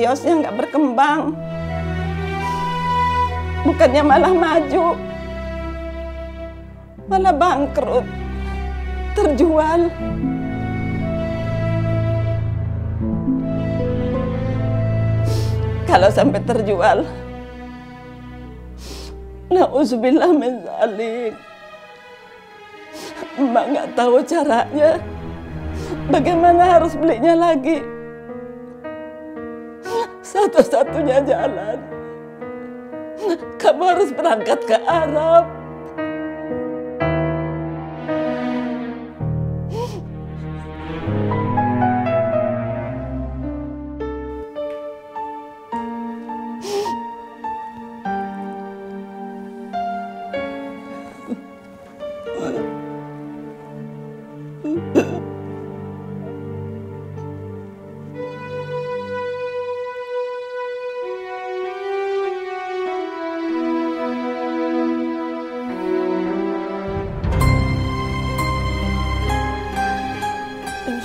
kiosnya nggak berkembang, bukannya malah maju, malah bangkrut, terjual. Kalau sampai terjual, na'udzubillah min dzalik. Mbak nggak tahu caranya, bagaimana harus belinya lagi. Satu-satunya jalan, kamu harus berangkat ke Arab.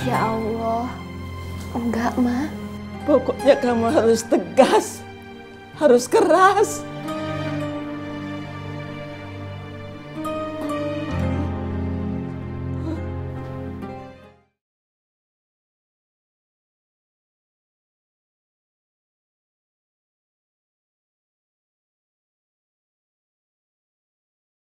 Insya Allah, enggak, Ma. Pokoknya kamu harus tegas, harus keras.